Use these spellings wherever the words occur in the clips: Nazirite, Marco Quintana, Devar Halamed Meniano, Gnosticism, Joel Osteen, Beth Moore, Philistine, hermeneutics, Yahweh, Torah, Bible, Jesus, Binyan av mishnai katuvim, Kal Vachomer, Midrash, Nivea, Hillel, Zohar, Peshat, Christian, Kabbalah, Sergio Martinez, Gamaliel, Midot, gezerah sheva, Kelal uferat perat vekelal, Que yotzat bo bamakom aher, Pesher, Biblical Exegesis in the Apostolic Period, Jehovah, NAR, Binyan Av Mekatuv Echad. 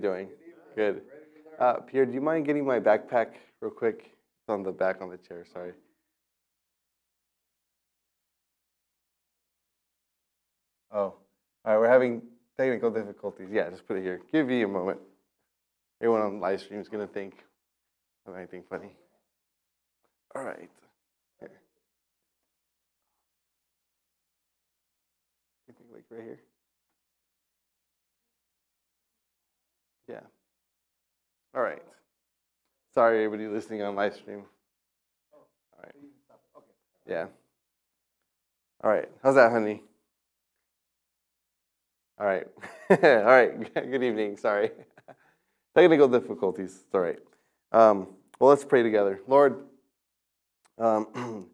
Doing? Good. Pierre, do you mind getting my backpack real quick? It's on the back on the chair, sorry. Oh, all right, we're having technical difficulties. Yeah, just put it here. Give me a moment. Everyone on live stream is going to think of anything funny. All right. Here. I think like right here. Yeah. All right. Sorry, everybody listening on live stream. All right. Yeah. All right. How's that, honey? All right. All right. Good evening. Sorry. Technical difficulties. It's all right. Well, let's pray together. Lord, Lord,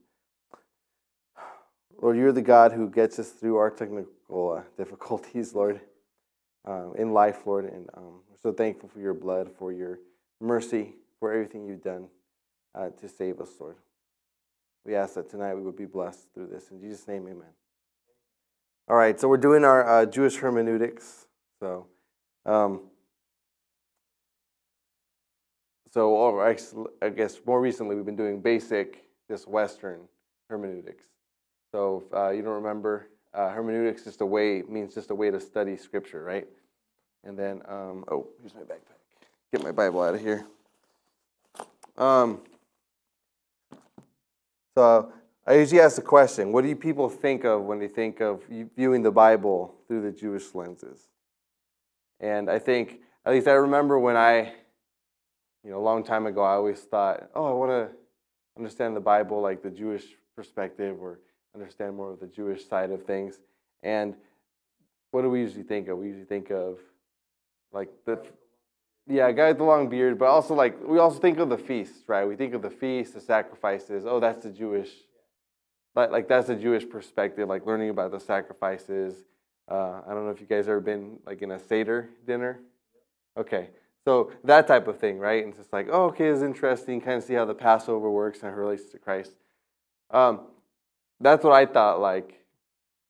you're the God who gets us through our technical difficulties, Lord, in life, Lord, and so thankful for your blood, for your mercy, for everything you've done to save us, Lord. We ask that tonight we would be blessed through this. In Jesus' name, amen. All right, so we're doing our Jewish hermeneutics. So, I guess more recently we've been doing basic, just Western hermeneutics. So if you don't remember, hermeneutics just a way, means just a way to study Scripture, right? And then, oh, here's my backpack. Get my Bible out of here. So I usually ask the question, what do you people think of when they think of viewing the Bible through the Jewish lenses? And I think, at least I remember when I, you know, a long time ago, I always thought, oh, I want to understand the Bible like the Jewish perspective or understand more of the Jewish side of things. And what do we usually think of? We usually think of like the, yeah, guy with the long beard, but also like, we also think of the feast, right? We think of the feast, the sacrifices. Oh, that's the Jewish, like that's the Jewish perspective, like learning about the sacrifices. I don't know if you guys ever been like in a Seder dinner. Okay, so that type of thing, right? And it's just like, oh, okay, it's interesting, kind of see how the Passover works and how it relates to Christ. That's what I thought, like,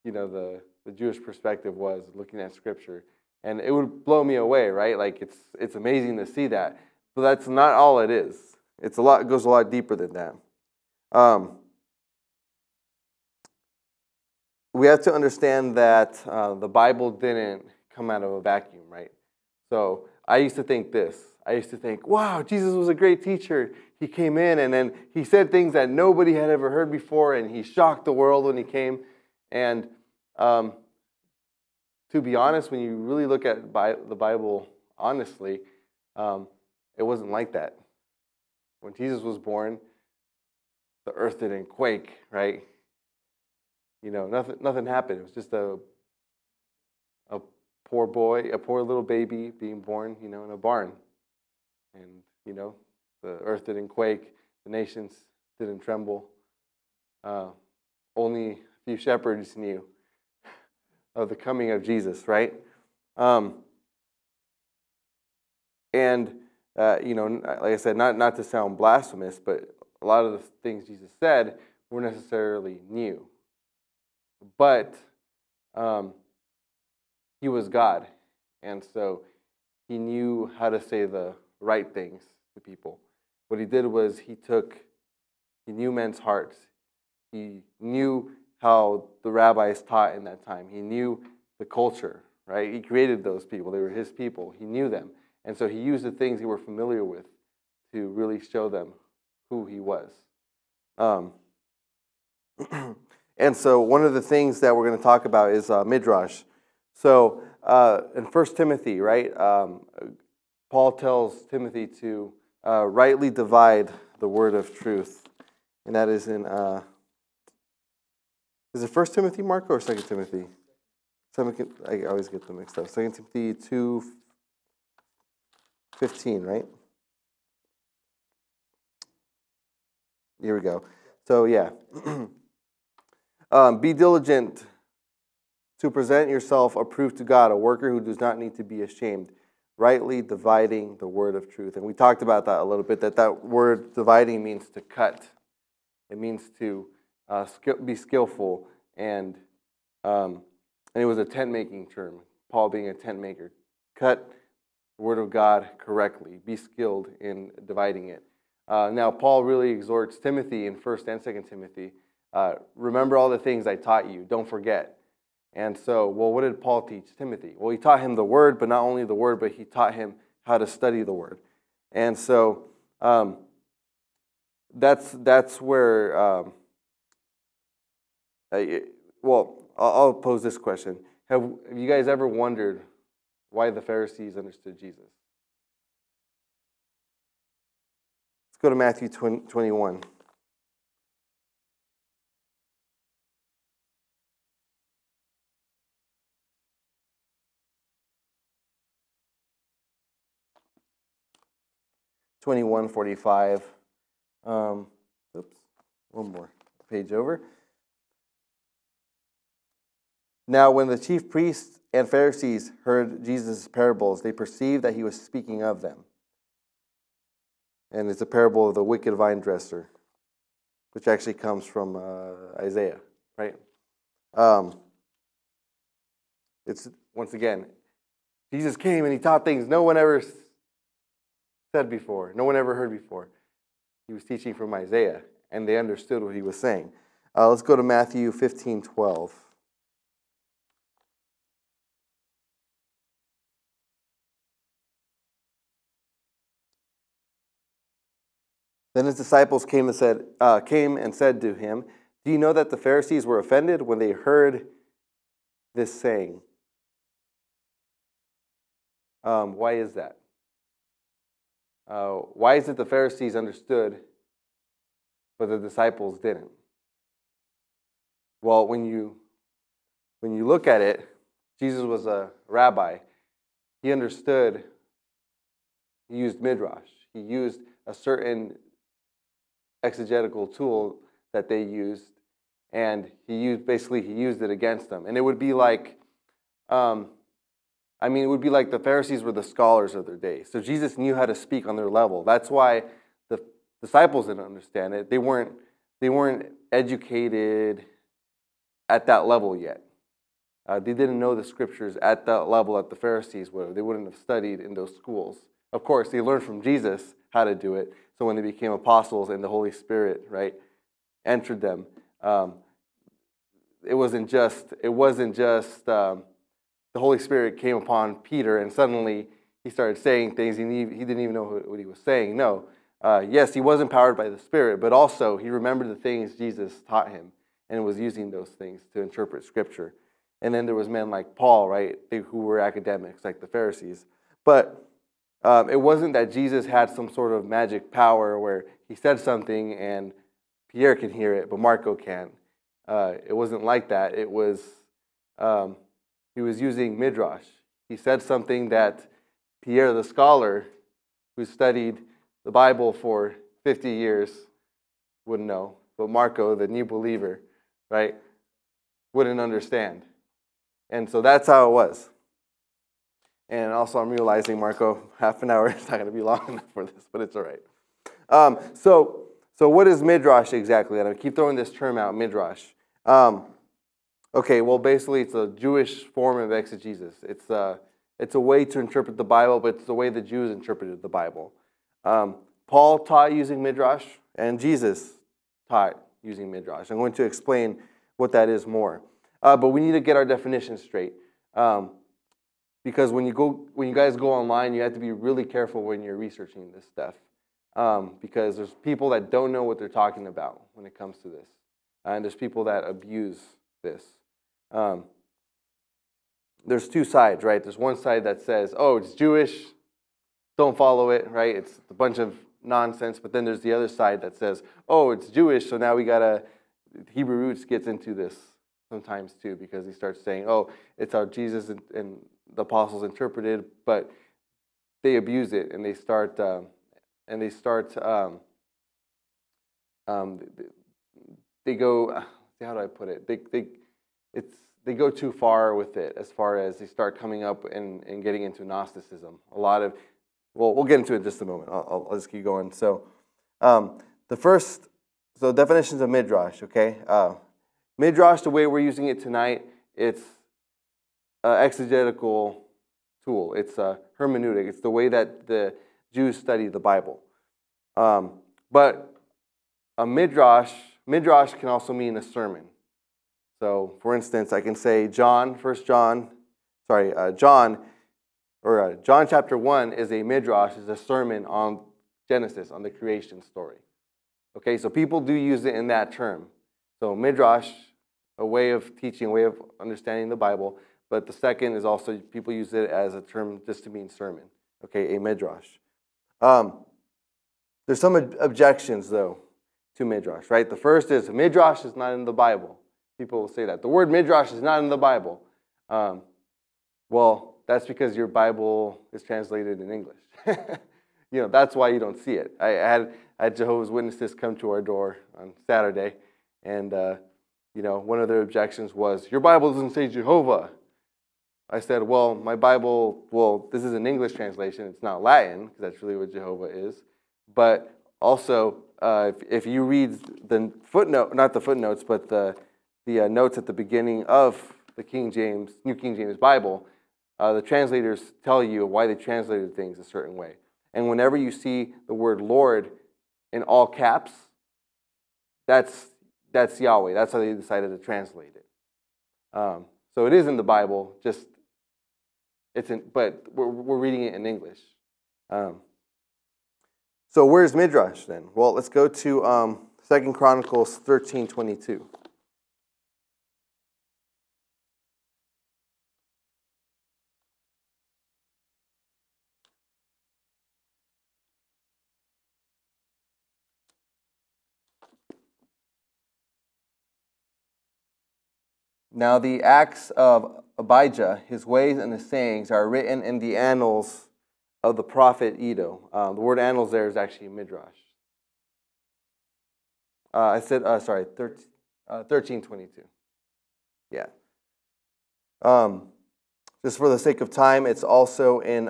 you know, the Jewish perspective was looking at Scripture. And it would blow me away, right? Like it's amazing to see that. But that's not all it is. It's a lot. It goes a lot deeper than that. We have to understand that the Bible didn't come out of a vacuum, right? So I used to think this. I used to think, wow, Jesus was a great teacher. He came in and then he said things that nobody had ever heard before, and he shocked the world when he came. And to be honest, when you really look at the Bible honestly, it wasn't like that. When Jesus was born, the earth didn't quake, right? You know, nothing happened. It was just a poor boy, a poor little baby being born, you know, in a barn. And, you know, the earth didn't quake. The nations didn't tremble. Only a few shepherds knew of the coming of Jesus, right? You know, like I said, not to sound blasphemous, but a lot of the things Jesus said were necessarily new. But he was God, and so he knew how to say the right things to people. What he did was he knew men's hearts. He knew how the rabbis taught in that time. He knew the culture, right? He created those people. They were his people. He knew them. And so he used the things he were familiar with to really show them who he was. And so one of the things that we're going to talk about is Midrash. So in 1 Timothy, right, Paul tells Timothy to rightly divide the word of truth. And that is in... is it 1 Timothy, Marco, or 2 Timothy? I always get them mixed up. 2 Timothy 2, 15, right? Here we go. So, yeah. Be diligent to present yourself approved to God, a worker who does not need to be ashamed, rightly dividing the word of truth. And we talked about that a little bit, that that word dividing means to cut. It means to be skillful. And it was a tent-making term, Paul being a tent-maker. Cut the word of God correctly. Be skilled in dividing it. Now, Paul really exhorts Timothy in 1 and 2 Timothy, remember all the things I taught you. Don't forget. And so, well, what did Paul teach Timothy? Well, he taught him the word, but not only the word, but he taught him how to study the word. And so that's where, well, I'll pose this question. Have you guys ever wondered why the Pharisees understood Jesus? Go to Matthew 21. Matthew 21:45. Oops, one more page over. Now, when the chief priests and Pharisees heard Jesus' parables, they perceived that he was speaking of them. And it's a parable of the wicked vine dresser, which actually comes from Isaiah, right? It's, once again, Jesus came and he taught things no one ever said before, no one ever heard before. He was teaching from Isaiah, and they understood what he was saying. Let's go to Matthew 15:12. Then his disciples came and said to him, do you know that the Pharisees were offended when they heard this saying? Why is that? Why is it the Pharisees understood, but the disciples didn't? Well, when you look at it, Jesus was a rabbi. He understood. He used Midrash. He used a certain exegetical tool that they used, and he used it against them. And it would be like, I mean, it would be like the Pharisees were the scholars of their day. So Jesus knew how to speak on their level. That's why the disciples didn't understand it. They weren't educated at that level yet. They didn't know the scriptures at that level that the Pharisees would have. They wouldn't have studied in those schools. Of course, they learned from Jesus how to do it. So when they became apostles and the Holy Spirit, right, entered them, it wasn't just the Holy Spirit came upon Peter and suddenly he started saying things he didn't even know what he was saying. No, yes, he was empowered by the Spirit, but also he remembered the things Jesus taught him and was using those things to interpret Scripture. And then there was men like Paul, right, who were academics like the Pharisees, but it wasn't that Jesus had some sort of magic power where he said something and Pierre can hear it, but Marco can't. It wasn't like that. It was, he was using Midrash. He said something that Pierre the scholar, who studied the Bible for 50 years, wouldn't know, but Marco, the new believer, right, wouldn't understand. And so that's how it was. And also, I'm realizing, Marco, half an hour is not going to be long enough for this, but it's all right. So what is Midrash exactly? And I keep throwing this term out, Midrash. Okay, well, basically, it's a Jewish form of exegesis. It's a way to interpret the Bible, but it's the way the Jews interpreted the Bible. Paul taught using Midrash, and Jesus taught using Midrash. I'm going to explain what that is more. But we need to get our definition straight. Because when you guys go online, you have to be really careful when you're researching this stuff, because there's people that don't know what they're talking about when it comes to this, and there's people that abuse this. There's two sides, right? There's one side that says, "Oh, it's Jewish, don't follow it," right? It's a bunch of nonsense. But then there's the other side that says, "Oh, it's Jewish, so now we gotta." Hebrew roots gets into this sometimes too, because he starts saying, "Oh, it's how Jesus and the apostles interpreted, but they abuse it and they start they go, how do I put it? They go too far with it as far as they start coming up and getting into Gnosticism. A lot of, well, we'll get into it in just a moment. I'll just keep going. So so definitions of Midrash, okay? Midrash, the way we're using it tonight, it's an exegetical tool. It's a hermeneutic. It's the way that the Jews study the Bible. But a Midrash can also mean a sermon. So, for instance, I can say John chapter 1 is a Midrash, is a sermon on Genesis, on the creation story. Okay, so people do use it in that term. So Midrash, a way of teaching, a way of understanding the Bible, but the second is also, people use it as a term just to mean sermon. Okay, a Midrash. There's some objections, though, to Midrash, right? The first is, Midrash is not in the Bible. People will say that. The word Midrash is not in the Bible. Well, that's because your Bible is translated in English. You know, that's why you don't see it. I had Jehovah's Witnesses come to our door on Saturday, and, you know, one of their objections was, your Bible doesn't say Jehovah. I said, well, my Bible, well, this is an English translation. It's not Latin, because that's really what Jehovah is. But also, if you read the footnote, not the footnotes, but the notes at the beginning of the New King James Bible, the translators tell you why they translated things a certain way. And whenever you see the word Lord in all caps, that's Yahweh. That's how they decided to translate it. So it is in the Bible, just but we're reading it in English. So where's Midrash then? Well, let's go to 2 Chronicles 13:22. Now the acts of Abijah, his ways and his sayings, are written in the annals of the prophet Edo. The word annals there is actually Midrash. I said, sorry, 13:22. Yeah. Just for the sake of time, it's also in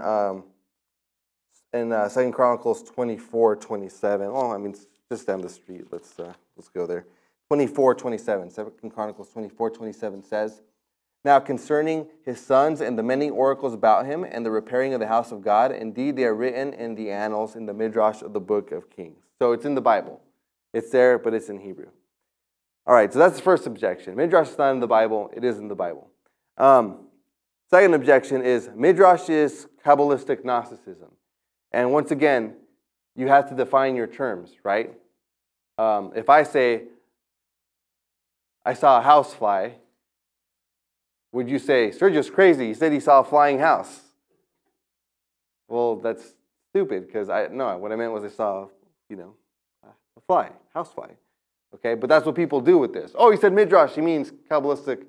2 Chronicles 24:27. Oh, I mean, it's just down the street. Let's go there. 24:27, 2 Chronicles 24:27 says, Now concerning his sons and the many oracles about him and the repairing of the house of God, indeed they are written in the annals in the Midrash of the book of Kings. So it's in the Bible. It's there, but it's in Hebrew. All right, so that's the first objection. Midrash is not in the Bible. It is in the Bible. Second objection is Midrash is Kabbalistic Gnosticism. And once again, you have to define your terms, right? If I say, I saw a house fly, would you say, Sergio's crazy, he said he saw a flying house? Well, that's stupid, because what I meant was I saw, you know, a fly, house fly. Okay, but that's what people do with this. Oh, he said Midrash, he means Kabbalistic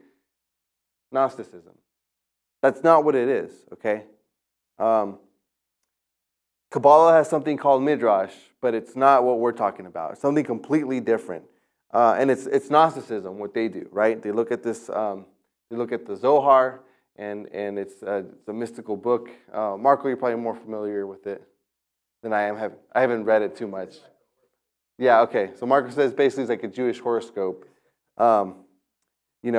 Gnosticism. That's not what it is, okay? Kabbalah has something called Midrash, but it's not what we're talking about. It's something completely different. And it's Gnosticism, what they do, right? They look at this, they look at the Zohar, and it's a mystical book. Marco, you're probably more familiar with it than I am. I haven't read it too much. Yeah, okay. So Marco says basically it's like a Jewish horoscope. It's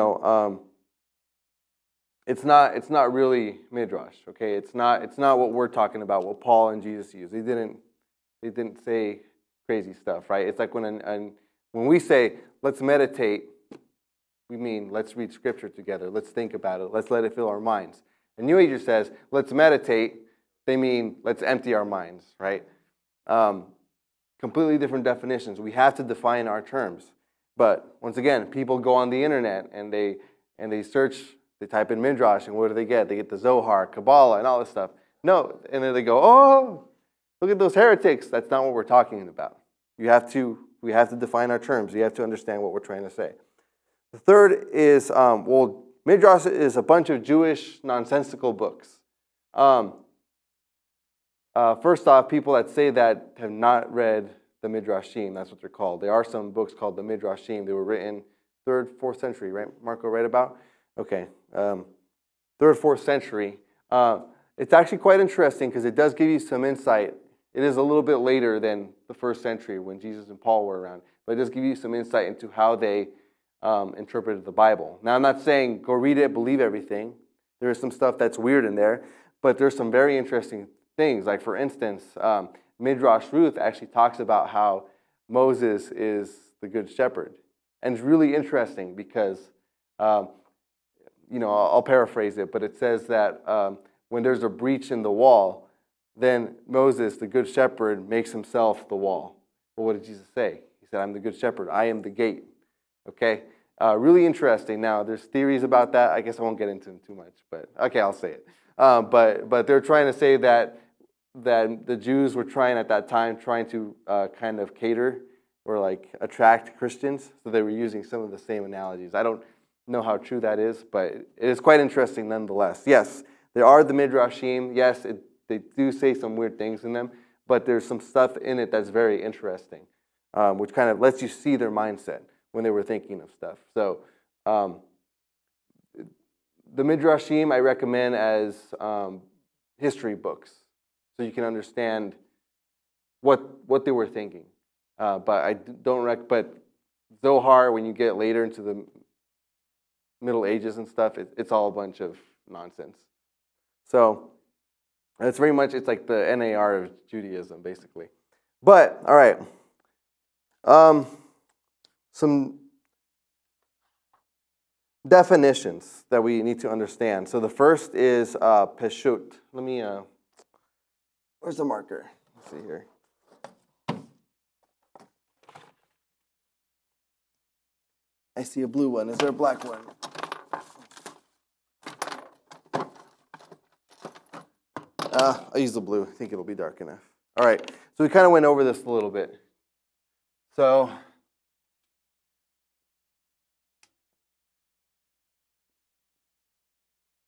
not really Midrash, okay? It's not what we're talking about. What Paul and Jesus used. They didn't say crazy stuff, right? It's like when we say, let's meditate, we mean let's read Scripture together, let's think about it, let's let it fill our minds. A New Ager says, let's meditate, they mean let's empty our minds, right? Completely different definitions. We have to define our terms. But once again, people go on the internet and they search, they type in Midrash, and what do they get? They get the Zohar, Kabbalah, and all this stuff. No, and then they go, oh, look at those heretics. That's not what we're talking about. We have to define our terms. You have to understand what we're trying to say. The third is, Midrash is a bunch of Jewish nonsensical books. First off, people that say that have not read the Midrashim. That's what they're called. There are some books called the Midrashim. They were written 3rd, 4th century, right, Marco, right about? Okay, 3rd, 4th century. It's actually quite interesting because it does give you some insight. It is a little bit later than the 1st century when Jesus and Paul were around. But it does give you some insight into how they interpreted the Bible. Now, I'm not saying go read it, believe everything. There is some stuff that's weird in there. But there's some very interesting things. Like, for instance, Midrash Ruth actually talks about how Moses is the good shepherd. And it's really interesting because, you know, I'll paraphrase it, but it says that when there's a breach in the wall, then Moses, the good shepherd, makes himself the wall. Well, what did Jesus say? He said, I'm the good shepherd. I am the gate. Okay? Really interesting. Now, there's theories about that. I guess I won't get into them too much, but okay, I'll say it. But they're trying to say that the Jews were trying to kind of cater or like attract Christians. So they were using some of the same analogies. I don't know how true that is, but it is quite interesting nonetheless. Yes, there are the Midrashim. Yes, they do say some weird things in them, but there's some stuff in it that's very interesting, which kind of lets you see their mindset when they were thinking of stuff. So the Midrashim I recommend as history books so you can understand what they were thinking. But Zohar, when you get later into the Middle Ages and stuff, it's all a bunch of nonsense. So it's very much, it's like the NAR of Judaism, basically. But, all right. Some definitions that we need to understand. So the first is Peshat. Let me, where's the marker? Let's see here. I see a blue one. Is there a black one? I'll use the blue. I think it'll be dark enough. All right. So we kind of went over this a little bit. So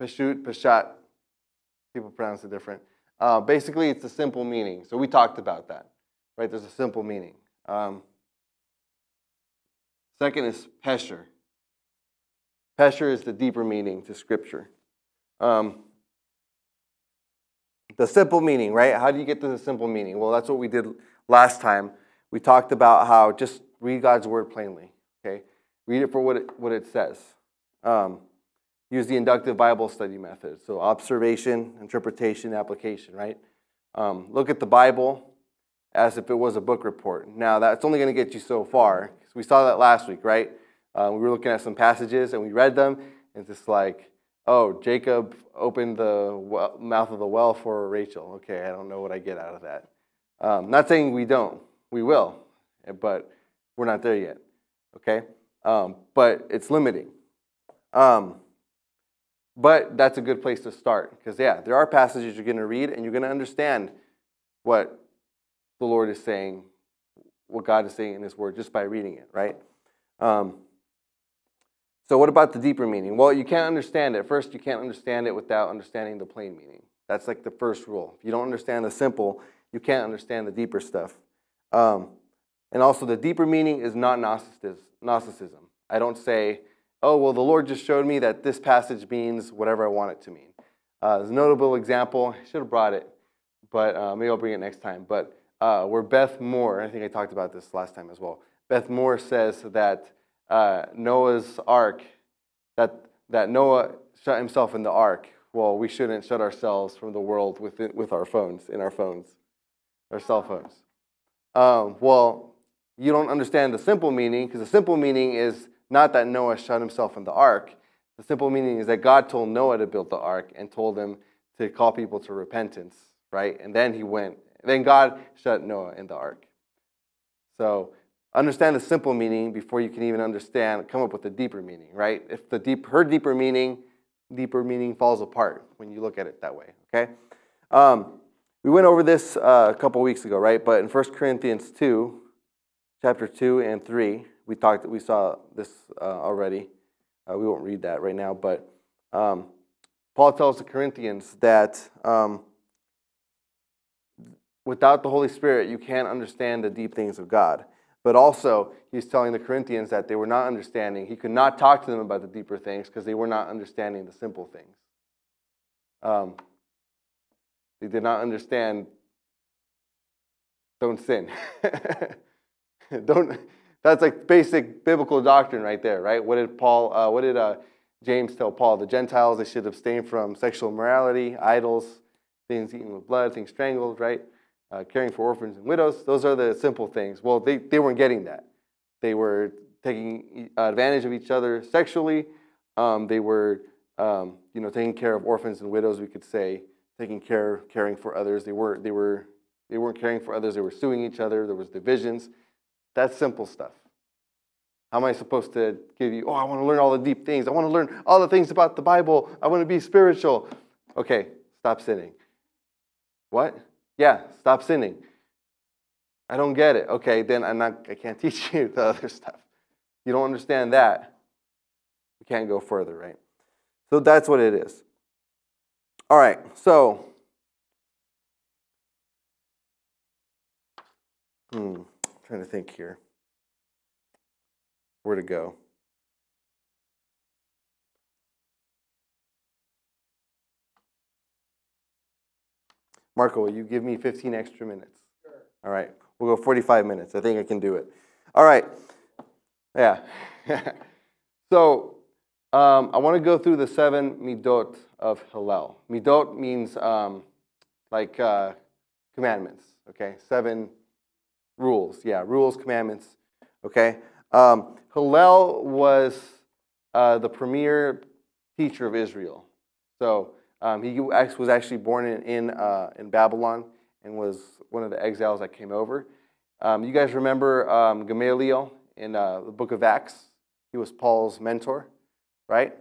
Peshut, Peshat. People pronounce it different. Basically, it's a simple meaning. So we talked about that, right? There's a simple meaning. Second is Pesher. Pesher is the deeper meaning to Scripture. The simple meaning, right? How do you get to the simple meaning? Well, that's what we did last time. We talked about how just read God's word plainly, okay? Read it for what it says. Use the inductive Bible study method. So observation, interpretation, application, right? Look at the Bible as if it was a book report. Now, that's only going to get you so far. So we saw that last week, right? We were looking at some passages, and we read them, and it's just like, oh, Jacob opened the mouth of the well for Rachel. Okay, I don't know what I get out of that. Not saying we don't. We will, but we're not there yet, okay? But it's limiting. But that's a good place to start because, yeah, there are passages you're going to read, and you're going to understand what the Lord is saying, what God is saying in His Word just by reading it, right? So what about the deeper meaning? Well, you can't understand it. First, you can't understand it without understanding the plain meaning. That's like the first rule. If you don't understand the simple, you can't understand the deeper stuff. And also, the deeper meaning is not Gnosticism. I don't say, oh, well, the Lord just showed me that this passage means whatever I want it to mean. There's a notable example. I should have brought it, but maybe I'll bring it next time. But where Beth Moore, I think I talked about this last time as well, Beth Moore says that Noah's ark, that Noah shut himself in the ark. Well, we shouldn't shut ourselves from the world with our phones, in our phones, our cell phones. Well, you don't understand the simple meaning, because the simple meaning is not that Noah shut himself in the ark. The simple meaning is that God told Noah to build the ark and told him to call people to repentance, right? And then he went. Then God shut Noah in the ark. So understand the simple meaning before you can even understand, come up with the deeper meaning, right? If the deeper meaning falls apart when you look at it that way, okay? We went over this a couple weeks ago, right? But in 1 Corinthians 2, chapter 2 and 3, we saw this already. We won't read that right now, but Paul tells the Corinthians that without the Holy Spirit, you can't understand the deep things of God. But also, he's telling the Corinthians that they were not understanding. He could not talk to them about the deeper things because they were not understanding the simple things. They did not understand, don't sin. That's like basic biblical doctrine right there, right? What did Paul? James tell Paul? The Gentiles, they should abstain from sexual immorality, idols, things eaten with blood, things strangled, right? Caring for orphans and widows. Those are the simple things. Well, they weren't getting that. They were taking advantage of each other sexually. They were, taking care of orphans and widows. We could say caring for others. They weren't caring for others. They were suing each other. There was divisions. That's simple stuff. How am I supposed to give you, oh, I want to learn all the deep things. I want to learn all the things about the Bible. I want to be spiritual. Okay, stop sinning. What? Yeah, stop sinning. I don't get it. Okay, then I can't teach you the other stuff. You don't understand that. You can't go further, right? So that's what it is. All right, so. Trying to think here. Where to go? Marco, will you give me 15 extra minutes? Sure. All right. We'll go 45 minutes. I think I can do it. All right. Yeah. So I want to go through the 7 midot of Hillel. Midot means commandments, okay? 7 rules. Yeah, rules, commandments, okay? Hillel was the premier teacher of Israel. So he was actually born in Babylon and was one of the exiles that came over. You guys remember Gamaliel in the book of Acts? He was Paul's mentor, right?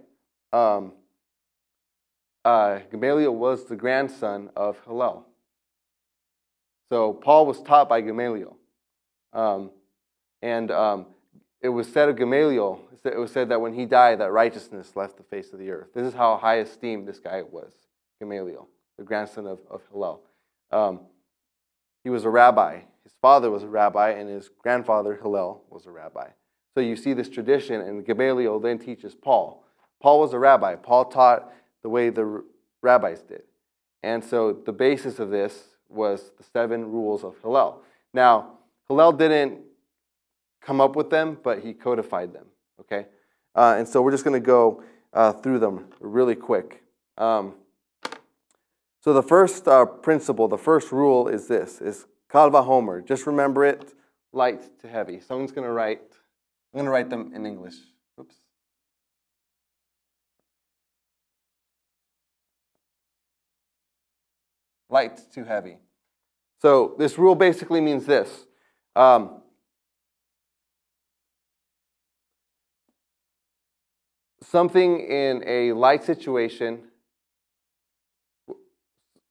Gamaliel was the grandson of Hillel. So Paul was taught by Gamaliel. It was said of Gamaliel, it was said that when he died, that righteousness left the face of the earth. This is how high esteemed this guy was, Gamaliel, the grandson of Hillel. He was a rabbi. His father was a rabbi, and his grandfather, Hillel, was a rabbi. So you see this tradition, and Gamaliel then teaches Paul. Paul was a rabbi. Paul taught the way the rabbis did. And so the basis of this was the 7 rules of Hillel. Now, Hillel didn't come up with them, but he codified them, okay? And so we're just going to go through them really quick. So the first principle, the first rule is this, is Kal Vachomer. Just remember it, light to heavy. Someone's going to write, I'm going to write them in English. Oops. Light to heavy. So this rule basically means this. Something in a light situation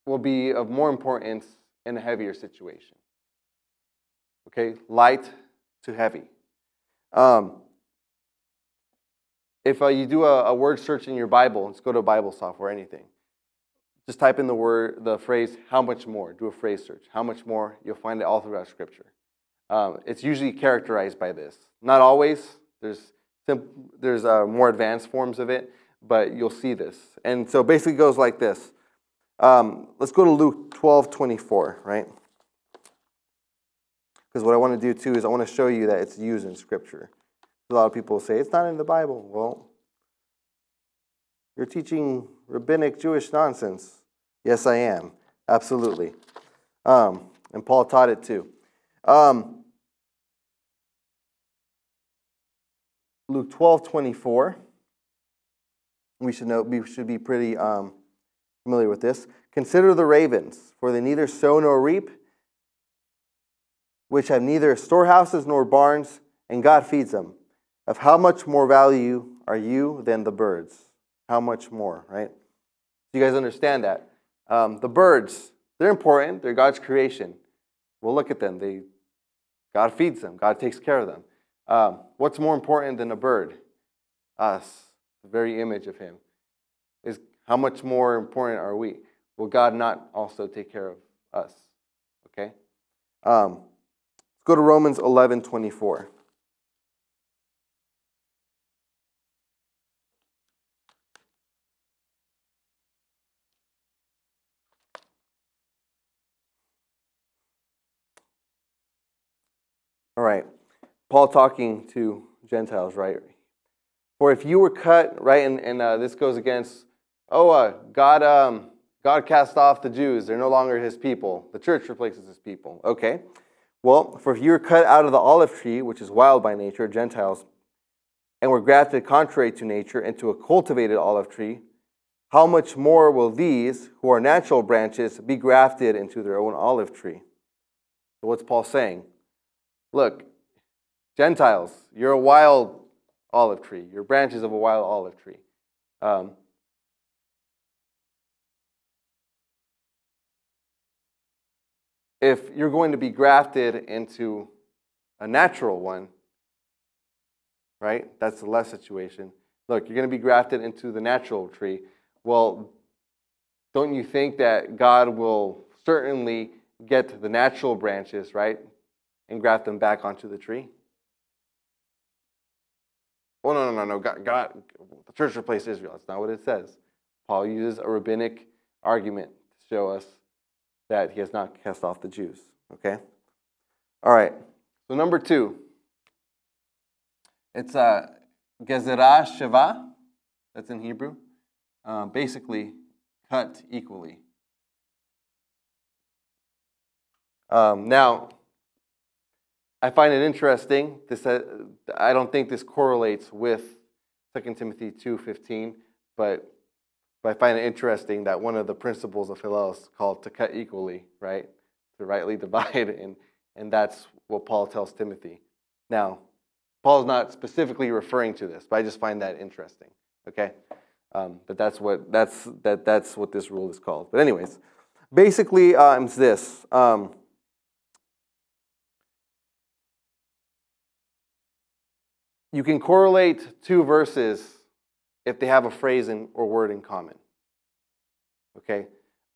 will be of more importance in a heavier situation. Okay, light to heavy. If you do a word search in your Bible, let's go to Bible software, anything. Just type in the phrase, how much more? Do a phrase search. How much more? You'll find it all throughout Scripture. It's usually characterized by this. Not always. There's more advanced forms of it, but you'll see this. And so basically it goes like this. Let's go to Luke 12:24, right? Because what I want to do too is I want to show you that it's used in Scripture. A lot of people say, it's not in the Bible. Well, you're teaching rabbinic Jewish nonsense. Yes, I am. Absolutely. And Paul taught it too. Luke 12:24. We should be pretty familiar with this. Consider the ravens, for they neither sow nor reap, which have neither storehouses nor barns, and God feeds them. Of how much more value are you than the birds? How much more, right? You guys understand that? The birds, they're important. They're God's creation. Well, look at them. God feeds them. God takes care of them. What's more important than a bird? Us, the very image of him. Is how much more important are we? Will God not also take care of us? Okay? Let's go to Romans 11:24. All right, Paul talking to Gentiles, right? For if you were cut, right, and this goes against, God cast off the Jews. They're no longer his people. The church replaces his people. Okay, well, for if you were cut out of the olive tree, which is wild by nature, Gentiles, and were grafted contrary to nature into a cultivated olive tree, how much more will these, who are natural branches, be grafted into their own olive tree? So what's Paul saying? Look, Gentiles, you're a wild olive tree. You're branches of a wild olive tree. If you're going to be grafted into a natural one, right? That's the less situation. Look, you're going to be grafted into the natural tree. Well, don't you think that God will certainly get the natural branches, right? And graft them back onto the tree? Oh, no. God, the church replaced Israel. That's not what it says. Paul uses a rabbinic argument to show us that he has not cast off the Jews. Okay? All right. So number two. It's gezerah sheva. That's in Hebrew. Basically, cut equally. Now, I find it interesting. This I don't think this correlates with 2 Timothy 2:15, but I find it interesting that one of the principles of Hillel is called to cut equally, right? To rightly divide, and that's what Paul tells Timothy. Now, Paul's not specifically referring to this, but I just find that interesting. Okay, but that's what this rule is called. But anyways, basically, it's this. You can correlate two verses if they have a phrase or word in common. Okay?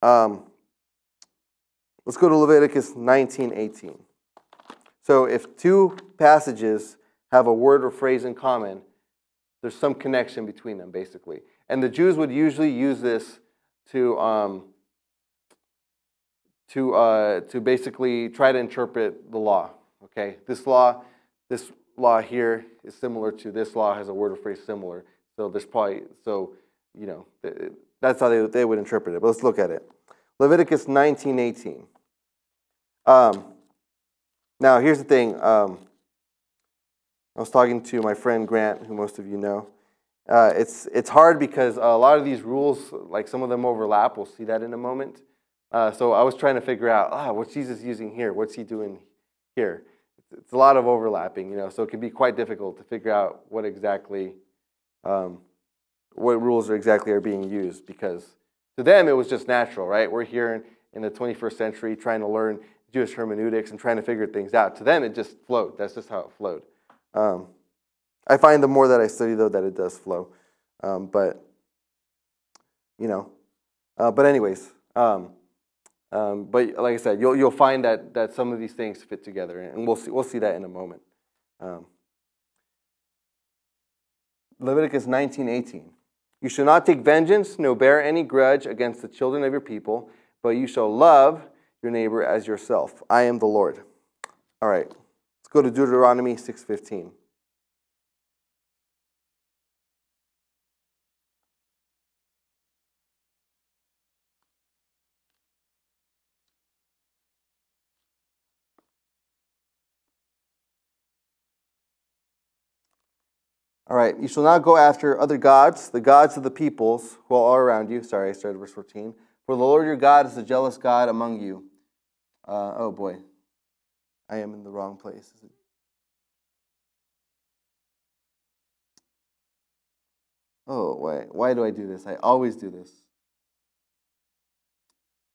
Let's go to Leviticus 19:18. So if two passages have a word or phrase in common, there's some connection between them, basically. And the Jews would usually use this to basically try to interpret the law. Okay? This law here is similar to this law, has a word or phrase similar. So there's probably, so, you know, that's how they would interpret it. But let's look at it. Leviticus 19:18. Now, here's the thing. I was talking to my friend Grant, who most of you know. It's hard because a lot of these rules, like some of them overlap. We'll see that in a moment. So I was trying to figure out, what's Jesus using here? What's he doing here? It's a lot of overlapping, you know, so it can be quite difficult to figure out what exactly, what rules are exactly are being used, because to them it was just natural, right? We're here in the 21st century trying to learn Jewish hermeneutics and trying to figure things out. To them it just flowed. That's just how it flowed. I find the more that I study, though, that it does flow. But anyways. But like I said, you'll find that some of these things fit together, and we'll see that in a moment. Leviticus 19:18. You shall not take vengeance, nor bear any grudge against the children of your people, but you shall love your neighbor as yourself. I am the Lord. All right, let's go to Deuteronomy 6:15. All right, you shall not go after other gods, the gods of the peoples who are all around you. Sorry, I started verse 14. For the Lord your God is a jealous God among you. Oh boy, I am in the wrong place. Oh, why do I do this? I always do this.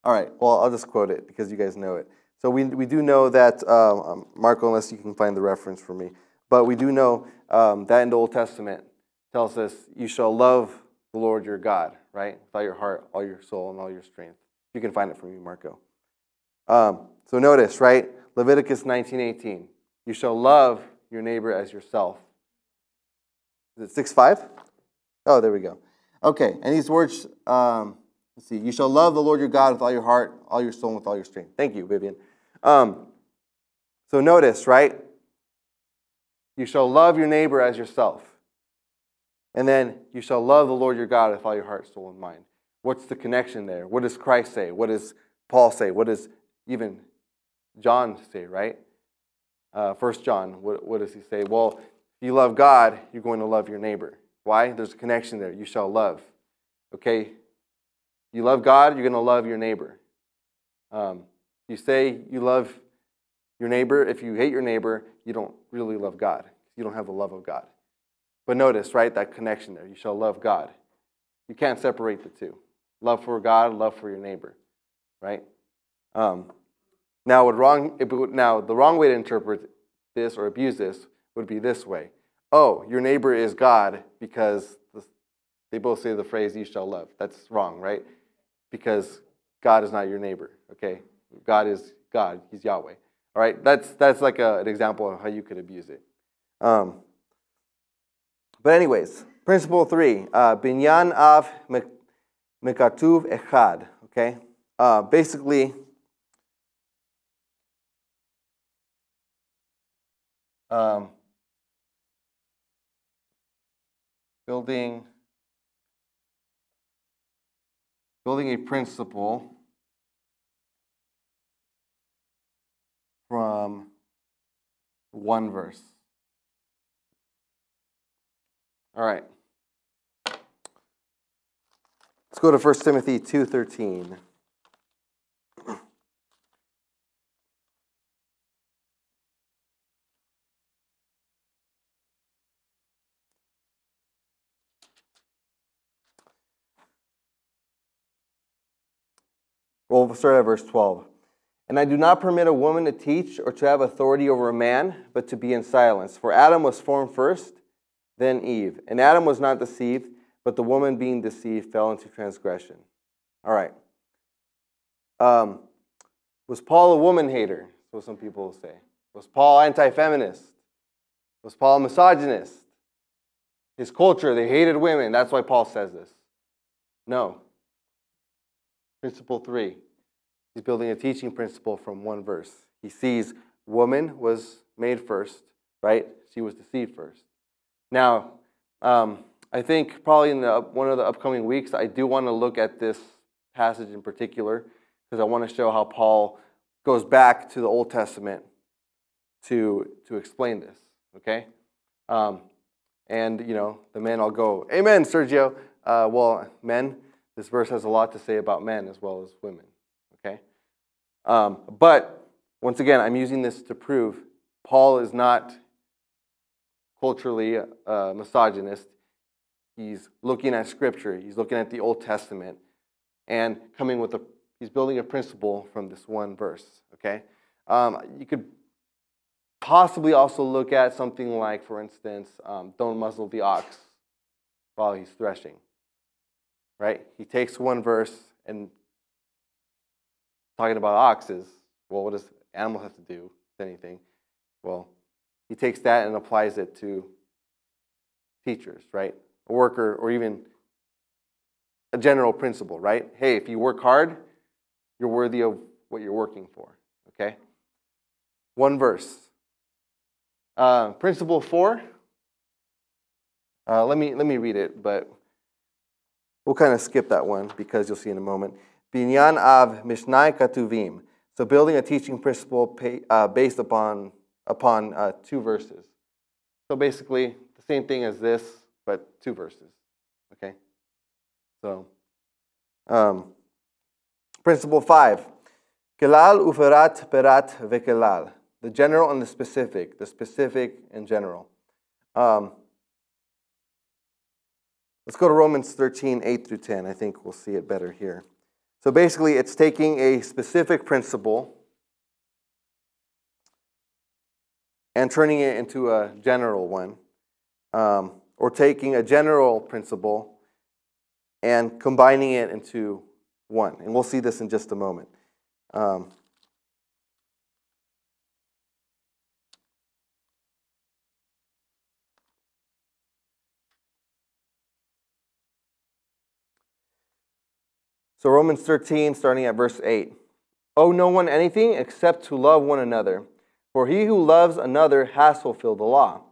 All right, well, I'll just quote it because you guys know it. So we do know that, Marco, unless you can find the reference for me, but we do know that in the Old Testament tells us you shall love the Lord your God, right? With all your heart, all your soul, and all your strength. You can find it from me, Marco. So notice, right? Leviticus 19:18. You shall love your neighbor as yourself. Is it 6:5? Oh, there we go. Okay, and these words, let's see. You shall love the Lord your God with all your heart, all your soul, and with all your strength. Thank you, Vivian. So notice, right? You shall love your neighbor as yourself. And then you shall love the Lord your God with all your heart, soul, and mind. What's the connection there? What does Christ say? What does Paul say? What does even John say, right? 1 John, what does he say? Well, if you love God, you're going to love your neighbor. Why? There's a connection there. You shall love. Okay? You love God, you're going to love your neighbor. You say you love your neighbor. If you hate your neighbor, you don't really love God. You don't have the love of God. But notice, right, that connection there. You shall love God. You can't separate the two. Love for God, love for your neighbor, right? Now, the wrong way to interpret this or abuse this would be this way. Oh, your neighbor is God because they both say the phrase, you shall love. That's wrong, right? Because God is not your neighbor, okay? God is God. He's Yahweh, all right? That's like an example of how you could abuse it. But anyways, principle 3, Binyan Av Mekatuv Echad, okay? Basically, building a principle from one verse. All right. Let's go to 1 Timothy 2:13. Well, we'll start at verse 12. And I do not permit a woman to teach or to have authority over a man, but to be in silence. For Adam was formed first, then Eve. And Adam was not deceived, but the woman being deceived fell into transgression. All right. Was Paul a woman hater? That's what some people will say. Was Paul anti-feminist? Was Paul misogynist? His culture, they hated women. That's why Paul says this. No. Principle 3. He's building a teaching principle from one verse. He sees woman was made first, right? She was deceived first. Now, I think probably in one of the upcoming weeks, I do want to look at this passage in particular because I want to show how Paul goes back to the Old Testament to explain this, okay? And, you know, the men all go, amen, Sergio. Well, men, this verse has a lot to say about men as well as women, okay? But, once again, I'm using this to prove Paul is not culturally misogynist. He's looking at Scripture. He's looking at the Old Testament and coming with he's building a principle from this one verse, okay? You could possibly also look at something like, for instance, don't muzzle the ox while he's threshing, right? He takes one verse and talking about oxes. Well, what does animals have to do with anything? Well, he takes that and applies it to teachers, right? A worker or even a general principle, right? Hey, if you work hard, you're worthy of what you're working for, okay? One verse. Principle 4. Let me read it, but we'll kind of skip that one because you'll see in a moment. Binyan av mishnai katuvim. So building a teaching principle based upon two verses. So basically, the same thing as this, but two verses, okay? So, principle 5, Kelal uferat perat vekelal, the general and the specific and general. Let's go to Romans 13:8-10. I think we'll see it better here. So basically, it's taking a specific principle and turning it into a general one, or taking a general principle and combining it into one. And we'll see this in just a moment. So Romans 13, starting at verse 8. Owe no one anything except to love one another. For he who loves another has fulfilled the law.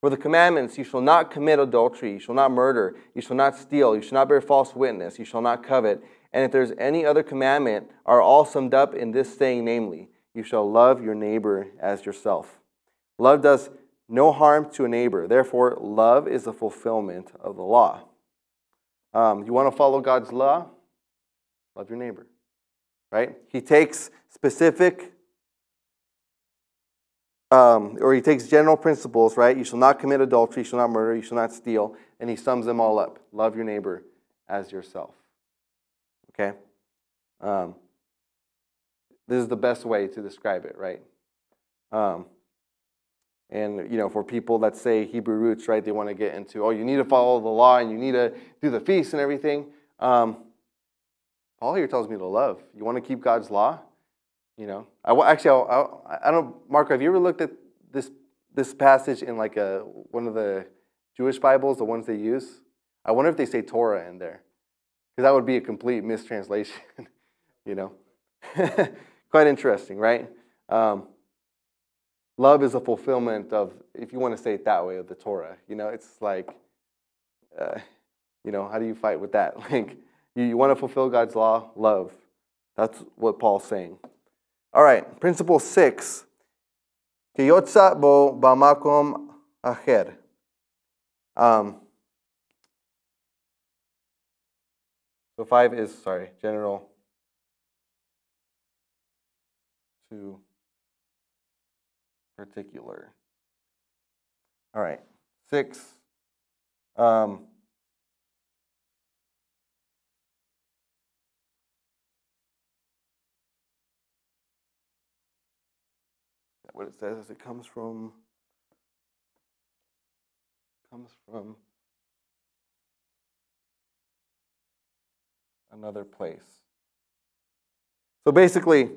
For the commandments, you shall not commit adultery, you shall not murder, you shall not steal, you shall not bear false witness, you shall not covet. And if there is any other commandment, are all summed up in this saying, namely, you shall love your neighbor as yourself. Love does no harm to a neighbor. Therefore, love is the fulfillment of the law. You want to follow God's law? Love your neighbor, right? He takes specific, or he takes general principles, right? You shall not commit adultery, you shall not murder, you shall not steal, and he sums them all up. Love your neighbor as yourself, okay? This is the best way to describe it, right? And, you know, for people that say Hebrew roots, right, they want to get into, oh, you need to follow the law and you need to do the feast and everything. Paul here tells me to love. You want to keep God's law? You know, I don't, Marco, have you ever looked at this passage in like one of the Jewish Bibles, the ones they use? I wonder if they say Torah in there, because that would be a complete mistranslation, you know. Quite interesting, right? Love is a fulfillment of, if you want to say it that way, of the Torah. You know, it's like, you know, how do you fight with that? Like, you want to fulfill God's law? Love. That's what Paul's saying. All right, principle 6. Que yotzat bo bamakom aher. So 5 is, sorry, general. 2, particular. All right, 6. What it says is it comes from another place. So basically,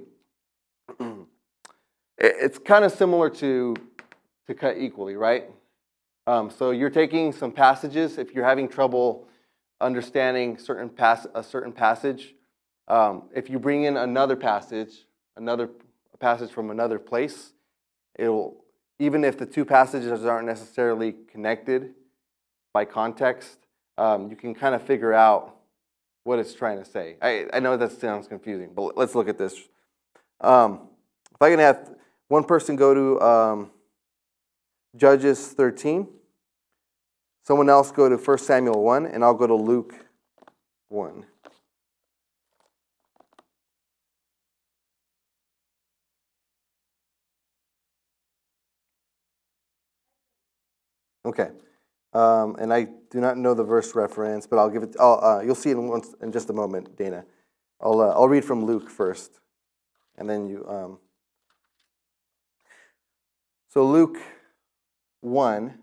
it's kind of similar to cut equally, right? So you're taking some passages. If you're having trouble understanding a certain passage, if you bring in another passage from another place, it'll, even if the two passages aren't necessarily connected by context, you can kind of figure out what it's trying to say. I know that sounds confusing, but let's look at this. If I can have one person go to Judges 13, someone else go to 1 Samuel 1, and I'll go to Luke 1. Okay, and I do not know the verse reference, but I'll give it. You'll see in just a moment, Dana. I'll read from Luke first, and then you. So Luke 1.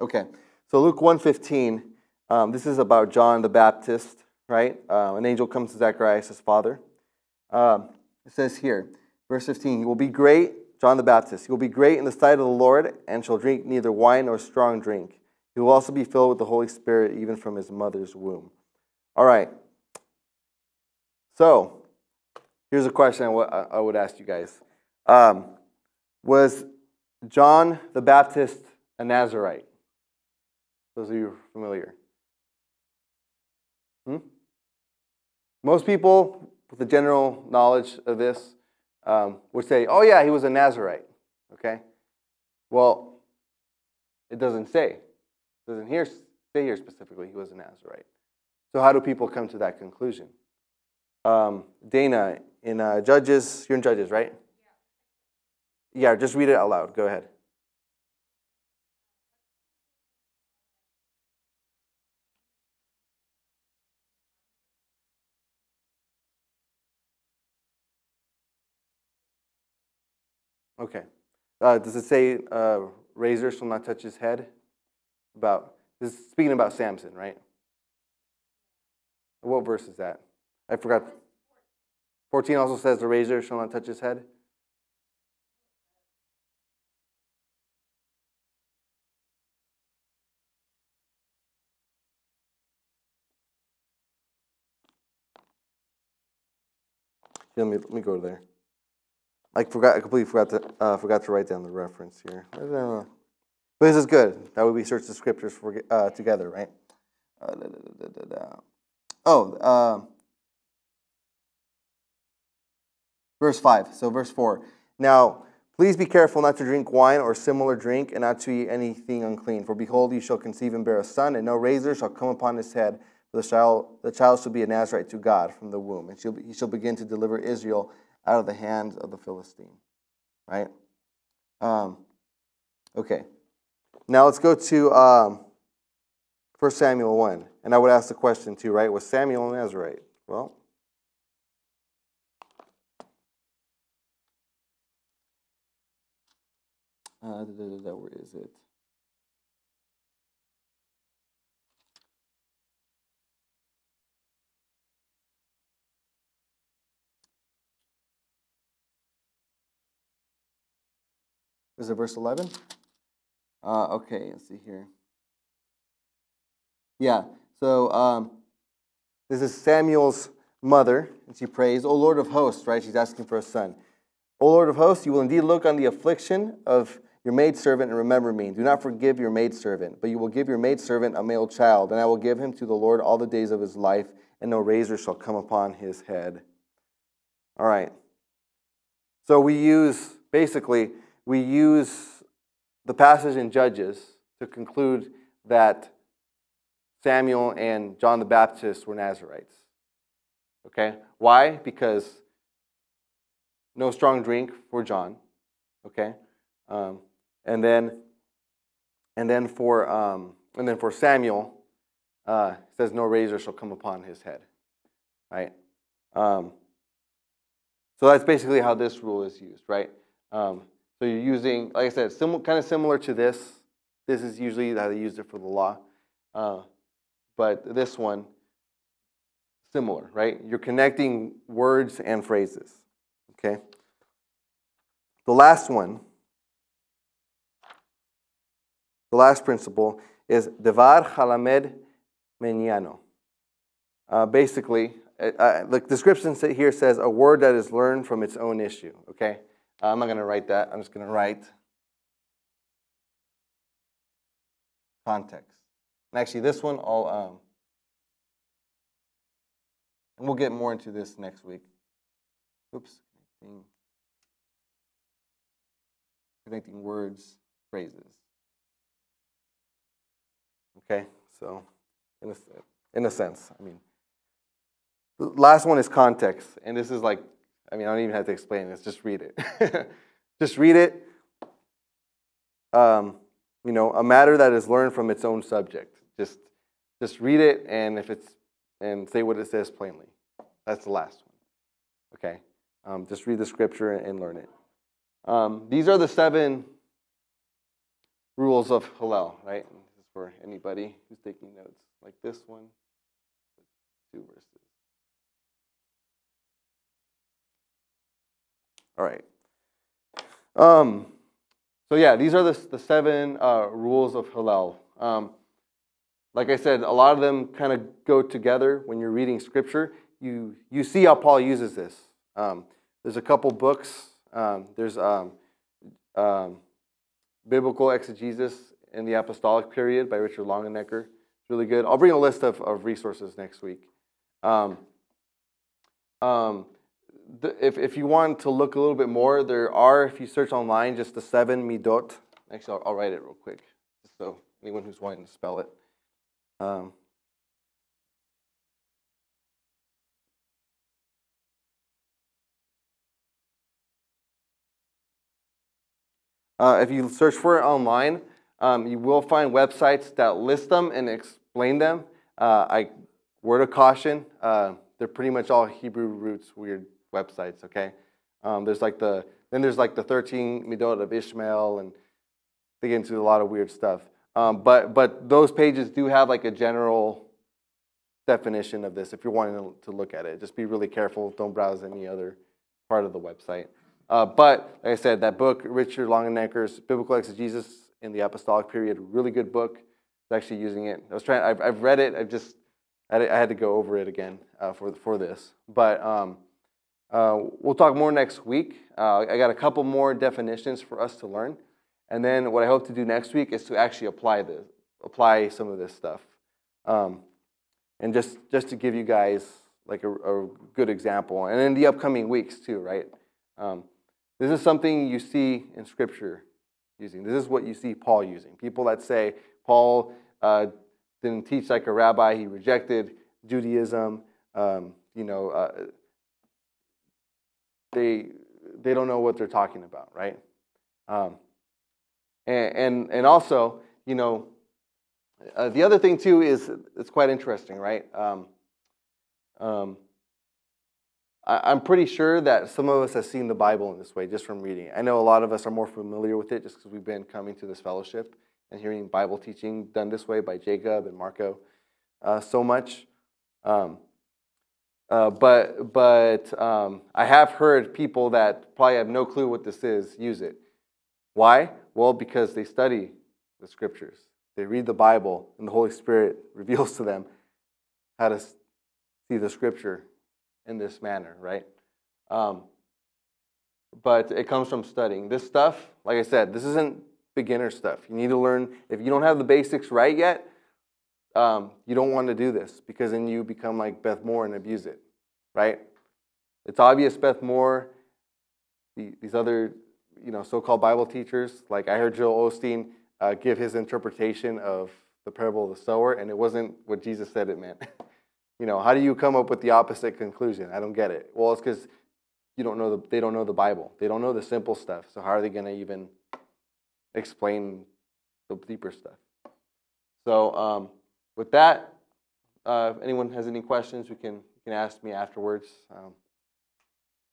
Okay, so Luke 1:15. This is about John the Baptist, right? An angel comes to Zacharias, his father. It says here, verse 15, you will be great, John the Baptist, you will be great in the sight of the Lord and shall drink neither wine nor strong drink. He will also be filled with the Holy Spirit even from his mother's womb. All right. So, here's a question I would ask you guys. Was John the Baptist a Nazirite? Those of you who are familiar. Most people, with the general knowledge of this, would say, oh yeah, he was a Nazirite, okay? Well, it doesn't say. It doesn't say here specifically he was a Nazirite. So how do people come to that conclusion? Dana, in Judges, you're in Judges, right? Yeah, just read it out loud. Go ahead. Okay. Does it say razor shall not touch his head? This is speaking about Samson, right? What verse is that? I forgot. 14 also says the razor shall not touch his head. Yeah, let me go there. I completely forgot to write down the reference here. I don't know. But this is good. That would be search the scriptures for together, right? Verse 5. So verse 4. Now, please be careful not to drink wine or similar drink, and not to eat anything unclean. For behold, you shall conceive and bear a son, and no razor shall come upon his head. For the child shall be a Nazirite to God from the womb, and he shall begin to deliver Israel out of the hands of the Philistine. Right? Okay. Now let's go to 1 Samuel 1. And I would ask the question too, right? Was Samuel a Nazirite? Well, where is it? Is it verse 11? Okay, let's see here. Yeah, so this is Samuel's mother, and she prays, "O Lord of hosts," right? She's asking for a son. "O Lord of hosts, you will indeed look on the affliction of your maidservant and remember me. Do not forgive your maidservant, but you will give your maidservant a male child, and I will give him to the Lord all the days of his life, and no razor shall come upon his head." All right. So we use the passage in Judges to conclude that Samuel and John the Baptist were Nazirites. Okay? Why? Because no strong drink for John. Okay? And then for Samuel, it says no razor shall come upon his head. Right? So that's basically how this rule is used, right? So you're using, like I said, kind of similar to this. This is usually how they used it for the law. But this one, similar, right? You're connecting words and phrases, okay? The last one, the last principle is Devar Halamed Meniano. Basically, the description here says a word that is learned from its own issue, okay? I'm not going to write that. I'm just going to write context. And actually, this one I'll and we'll get more into this next week. Oops, connecting words, phrases. Okay, so in a sense, I mean, the last one is context, and this is like. I mean, I don't even have to explain this. Just read it. Just read it. You know, a matter that is learned from its own subject. Just read it, and say what it says plainly. That's the last one. Okay. Just read the scripture and learn it. These are the 7 rules of Hillel, right? And this is for anybody who's taking notes, like this one, 2 verses. All right. So yeah, these are the 7 rules of Hillel. Like I said, a lot of them kind of go together when you're reading scripture. You see how Paul uses this. There's a couple books. There's Biblical Exegesis in the Apostolic Period by Richard Longenecker. It's really good. I'll bring a list of resources next week. If you want to look a little bit more, there are, if you search online, just the 7 midot. Actually, I'll write it real quick, just so anyone who's wanting to spell it. If you search for it online, you will find websites that list them and explain them. Word of caution, they're pretty much all Hebrew roots, weird websites, okay? There's like the 13 midot of Ishmael, and they get into a lot of weird stuff. But those pages do have like a general definition of this if you're wanting to look at it. Just be really careful. Don't browse any other part of the website. But like I said, that book, Richard Longenecker's Biblical Exegesis in the Apostolic Period, really good book. I was actually using it. I've read it. I had to go over it again for this, but We'll talk more next week. I got a couple more definitions for us to learn. And then what I hope to do next week is to actually apply some of this stuff. And just to give you guys like a good example. And in the upcoming weeks too, right? This is something you see in Scripture using. This is what you see Paul using. People that say Paul didn't teach like a rabbi. He rejected Judaism. They don't know what they're talking about, right? And also, the other thing too is it's quite interesting, right? I'm pretty sure that some of us have seen the Bible in this way just from reading. I know a lot of us are more familiar with it just because we've been coming to this fellowship and hearing Bible teaching done this way by Jacob and Marco so much. But I have heard people that probably have no clue what this is use it. Why? Well, because they study the Scriptures. They read the Bible, and the Holy Spirit reveals to them how to see the Scripture in this manner, right? But it comes from studying. This stuff, like I said, this isn't beginner stuff. You need to learn. If you don't have the basics right yet, you don't want to do this because then you become like Beth Moore and abuse it, right? It's obvious Beth Moore, these other so-called Bible teachers, like I heard Joel Osteen give his interpretation of the parable of the sower, and it wasn't what Jesus said it meant. How do you come up with the opposite conclusion? I don't get it. Well, it's because they don't know the Bible. They don't know the simple stuff. So how are they going to even explain the deeper stuff? So with that, if anyone has any questions, you can ask me afterwards,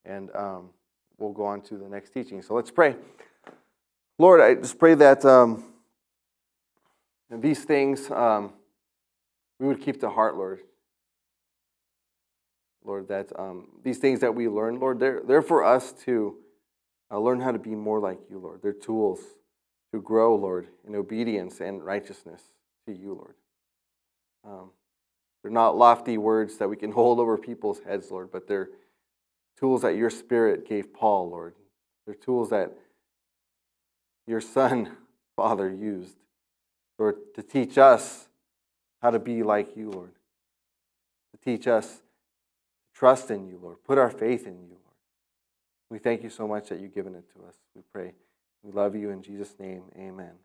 and we'll go on to the next teaching. So let's pray. Lord, I just pray that these things we would keep to heart, Lord. Lord, that these things that we learn, Lord, they're for us to learn how to be more like you, Lord. They're tools to grow, Lord, in obedience and righteousness to you, Lord. They're not lofty words that we can hold over people's heads, Lord, but they're tools that your Spirit gave Paul, Lord. They're tools that your Son, Father, used, Lord, to teach us how to be like you, Lord. To teach us to trust in you, Lord. Put our faith in you, Lord. We thank you so much that you've given it to us. We pray. We love you in Jesus' name. Amen.